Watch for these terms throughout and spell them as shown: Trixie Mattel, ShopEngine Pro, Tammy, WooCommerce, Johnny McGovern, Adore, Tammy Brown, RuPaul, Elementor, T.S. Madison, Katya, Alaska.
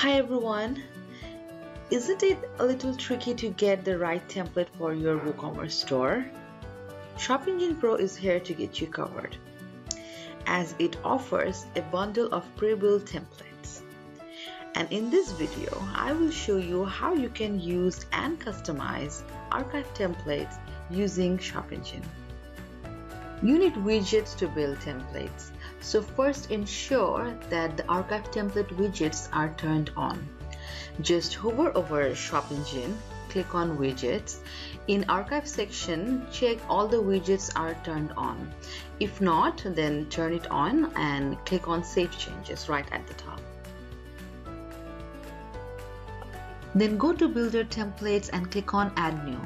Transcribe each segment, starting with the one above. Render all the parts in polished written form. Hi everyone! Isn't it a little tricky to get the right template for your WooCommerce store? ShopEngine Pro is here to get you covered, as it offers a bundle of pre-built templates. And in this video, I will show you how you can use and customize archive templates using ShopEngine. You need widgets to build templates, so first ensure that the archive template widgets are turned on. Just hover over ShopEngine, click on widgets. In archive section, check all the widgets are turned on. If not, then turn it on and click on save changes right at the top. Then go to build your templates and click on add new.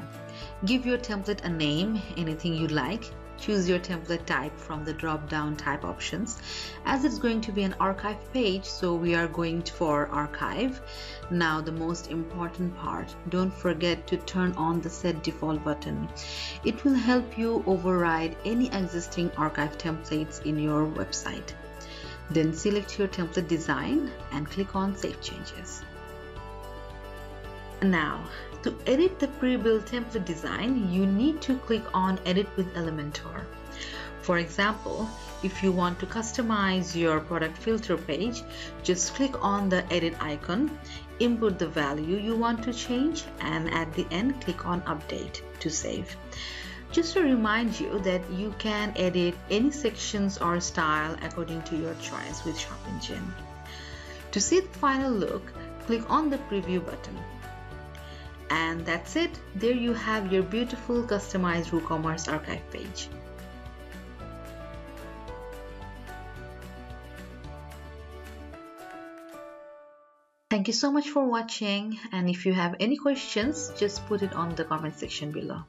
Give your template a name, anything you like. Choose your template type from the drop-down type options. As it's going to be an archive page, so we are going for archive. Now the most important part, don't forget to turn on the set default button. It will help you override any existing archive templates in your website. Then select your template design and click on save changes. Now, to edit the pre-built template design, you need to click on Edit with Elementor. For example, if you want to customize your product filter page, just click on the edit icon, input the value you want to change, and at the end, click on Update to save. Just to remind you that you can edit any sections or style according to your choice with ShopEngine. To see the final look, click on the Preview button. And that's it. There you have your beautiful customized WooCommerce archive page. Thank you so much for watching, and if you have any questions, just put it on the comment section below.